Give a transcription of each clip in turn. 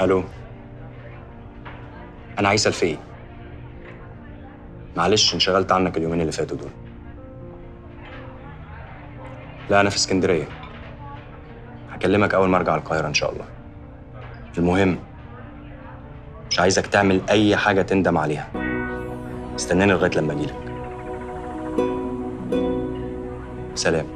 الو، انا عيسى الفقي. معلش انشغلت عنك اليومين اللي فاتوا دول. لا انا في اسكندريه، هكلمك اول ما ارجع القاهره ان شاء الله. المهم مش عايزك تعمل اي حاجه تندم عليها. استناني لغايه لما اجيلك. سلام.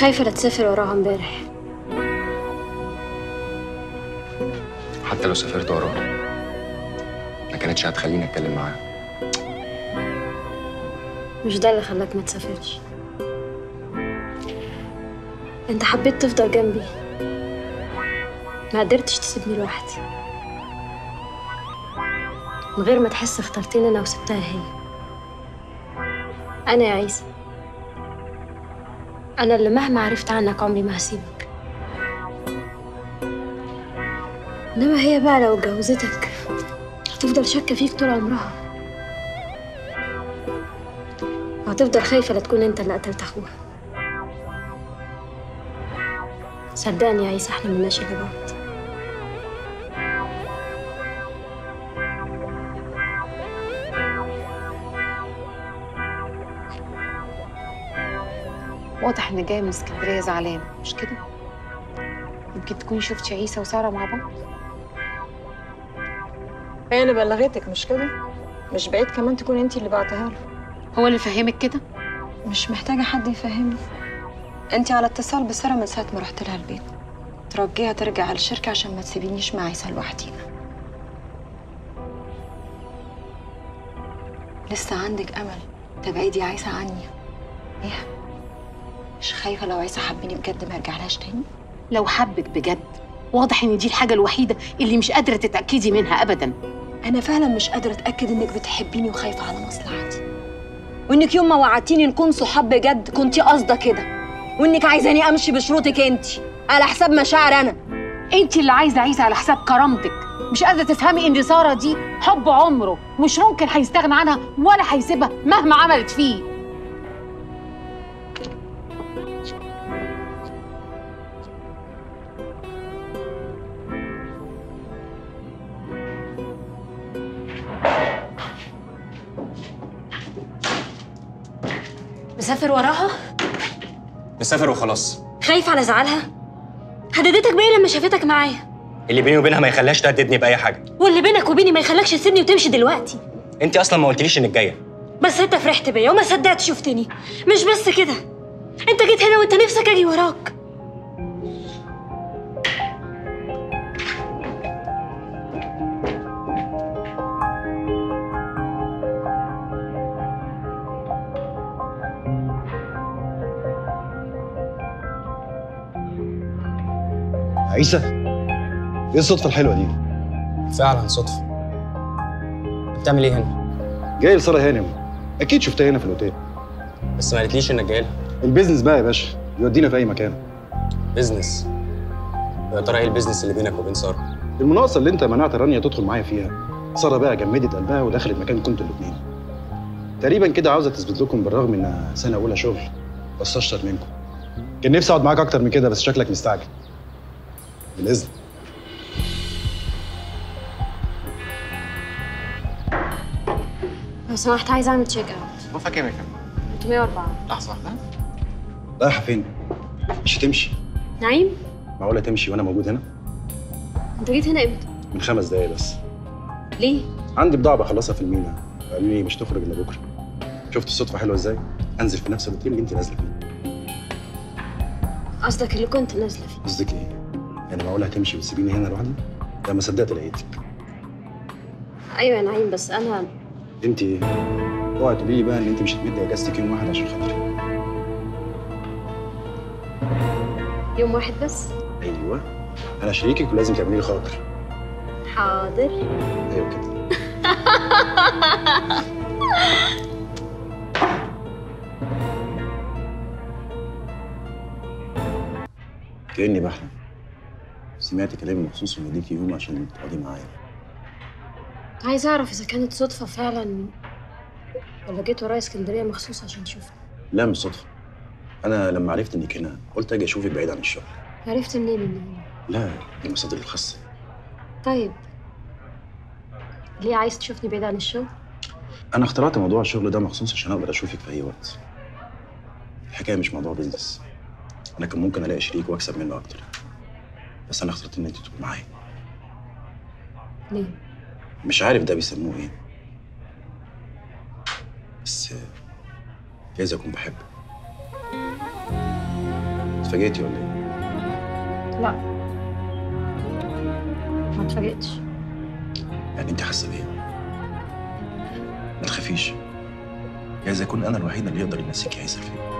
خايفة لا تسافر وراها امبارح. حتى لو سافرت وراها ما كانتش هتخليني اتكلم معاها. مش ده اللي خلاك ما تسافرش. انت حبيت تفضل جنبي، ما قدرتش تسيبني لوحدي. من غير ما تحس اخترتني انا وسبتها هي. انا يا عيسى، أنا اللي مهما عرفت عنك عمري ما هسيبك. إنما هي بقى لو اتجوزتك هتفضل شاكة فيك طول عمرها، وهتفضل خايفة لا تكون أنت اللي قتلت أخوها. صدقني يا عيسى، إحنا ملناش إلا بعض. واضح ان جاي من اسكندريه زعلان، مش كده؟ يمكن تكوني شفتي عيسى وساره مع بعض. هي اللي بلغتك مش كده؟ مش بعيد كمان تكون انت اللي بعتها له. هو اللي فهمك كده؟ مش محتاجه حد يفهمني. انت على اتصال بساره من ساعه ما رحت لها البيت، ترجيها ترجع على الشركه عشان ما تسيبينيش مع عيسى لوحدينا. لسه عندك امل تبعدي عيسى عني. ايه؟ مش خايفة لو عيسى حبني بجد ما يرجعلهاش تاني؟ لو حبك بجد، واضح ان دي الحاجة الوحيدة اللي مش قادرة تتأكدي منها ابدا. انا فعلا مش قادرة اتأكد انك بتحبيني وخايفة على مصلحتي، وانك يوم ما وعدتيني نكون صحاب بجد كنتي قاصدة كده، وانك عايزاني امشي بشروطك انتي على حساب مشاعر انا. انتي اللي عايزة عيسى على حساب كرامتك. مش قادرة تفهمي ان سارة دي حب عمره، مش ممكن هيستغنى عنها ولا هيسيبها مهما عملت فيه. مسافر وراها؟ مسافر وخلاص. خايف على زعلها؟ هددتك بايه لما شافتك معايا؟ اللي بيني وبينها ما يخليهاش تهددني باي حاجه، واللي بينك وبيني ما يخليكش تسيبني وتمشي دلوقتي. انت اصلا ما قلتليش انك جايه، بس انت فرحت بيا وما صدقت شفتني. مش بس كده، انت جيت هنا وانت نفسك اجي وراك. عيسى، ايه الصدفة الحلوة دي؟ فعلا صدفة. بتعمل ايه هنا؟ جاي لسارة هانم، أكيد شفتها هنا في الأوتيل. بس ما قالتليش إنك جاي لها. البيزنس بقى يا باشا، يودينا في أي مكان. بيزنس؟ يا ترى إيه البيزنس اللي بينك وبين سارة؟ المناقصة اللي أنت منعت رانيا تدخل معايا فيها. سارة بقى جمدت قلبها ودخلت مكان كنتوا الاتنين. تقريبا كده عاوزة تثبت لكم، بالرغم إنها سنة أولى شغل، بس أشطر منكم. كان نفسي أقعد معاك أكتر من كده، بس شكلك مستعجل. بالإذن. لو سمحت عايز اعمل تشيك اوت. غرفة كام يا فندم؟ 304. لحظة واحدة. رايحة فين؟ مش هتمشي. نعيم؟ معقولة تمشي وأنا موجود هنا؟ أنت جيت هنا إمتى؟ من 5 دقايق بس. ليه؟ عندي بضاعة بخلصها في المينا، قالوا لي مش تخرج إلا بكرة. شفت الصدفة حلوة إزاي؟ أنزل في نفس الأوتيل اللي أنت نازلة فيه. قصدك اللي كنت نازلة فيه؟ قصدك إيه؟ يعني معقولة هتمشي وتسيبيني هنا لوحدي؟ ده ما صدقت لقيتك. ايوه يا نعيم، بس انا انت اوعي تقولي لي بقى ان انت مش هتمدي اجازتك يوم واحد عشان خاطري. يوم واحد بس؟ ايوه انا شريكك ولازم تعملي لي خاطر. حاضر. ايوه كده. كأني بحلم. سمعت كلام مخصوص ونديكي يوم عشان تقعدي معايا. عايزه اعرف اذا كانت صدفه فعلا ولا جيت ورايا اسكندريه مخصوص عشان تشوفني. لا مش صدفه. انا لما عرفت انك هنا قلت اجي اشوفك بعيد عن الشغل. عرفت منين ان لا دي مصادر الخاصه. طيب ليه عايز تشوفني بعيد عن الشغل؟ انا اخترعت موضوع الشغل ده مخصوص عشان اقدر اشوفك في اي وقت. الحكايه مش موضوع بيزنس. انا كان ممكن الاقي شريك واكسب منه اكتر. بس انا اخترت ان انت تكون معايا. ليه؟ مش عارف ده بيسموه ايه. بس جايز اكون بحبك. اتفاجئتي ولا ايه؟ لا ما اتفاجئتش. يعني انت حاسه بيه؟ ما تخافيش. جايز اكون انا الوحيد اللي يقدر ينسيكي عيسى الفقي.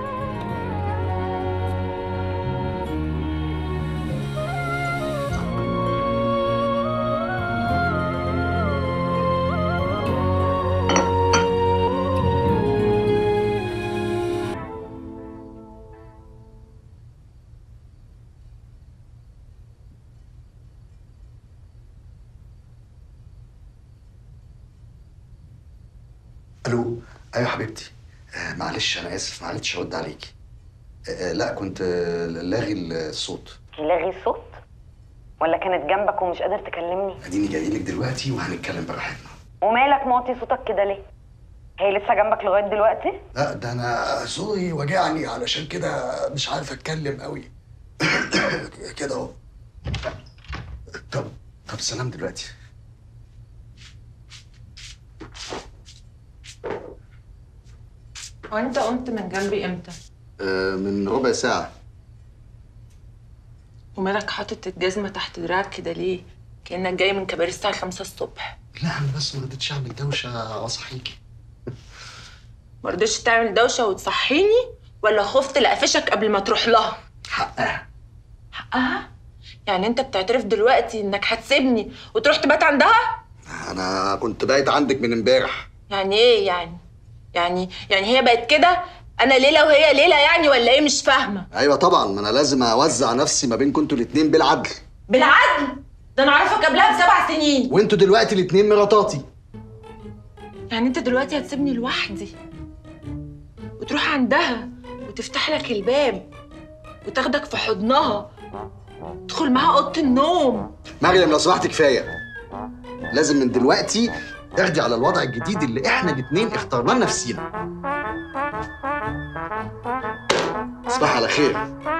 الو ايوه حبيبتي. معلش انا اسف ما عرفتش ارد عليكي. لا كنت لاغي الصوت. لاغي الصوت؟ ولا كانت جنبك ومش قادر تكلمني؟ اديني جايلك دلوقتي وهنتكلم براحتنا. ومالك موطي صوتك كده ليه؟ هي لسه جنبك لغايه دلوقتي؟ لا ده انا صوتي وجعني علشان كده مش عارف اتكلم قوي. كده اهو. طب سلام دلوقتي. وانت قمت من جنبي امتى؟ من ربع ساعة. ومالك حاطط الجزمة تحت دراعك كده ليه؟ كأنك جاي من كباري الساعة 5 الصبح. لا انا بس ما رضيتش اعمل دوشة واصحيكي. ما رضيتش تعمل دوشة وتصحيني ولا خفت لقفشك قبل ما تروح لها؟ حقها. حقها؟ يعني انت بتعترف دلوقتي انك هتسيبني وتروح تبات عندها؟ انا كنت بايت عندك من امبارح. يعني ايه يعني؟ يعني هي بقت كده انا ليله وهي ليله يعني ولا ايه؟ مش فاهمه. ايوه طبعا ما انا لازم اوزع نفسي ما بينكم انتوا الاثنين بالعدل. بالعدل؟ ده انا عارفك قبلها ب7 سنين. وانتوا دلوقتي الاثنين مراتاتي. يعني انت دلوقتي هتسيبني لوحدي وتروح عندها وتفتح لك الباب وتاخدك في حضنها تدخل معاها اوضه النوم؟ مريم لو سمحت كفايه. لازم من دلوقتي اخدي على الوضع الجديد اللي احنا الاثنين اخترناه لنفسينا. تصبحي على خير.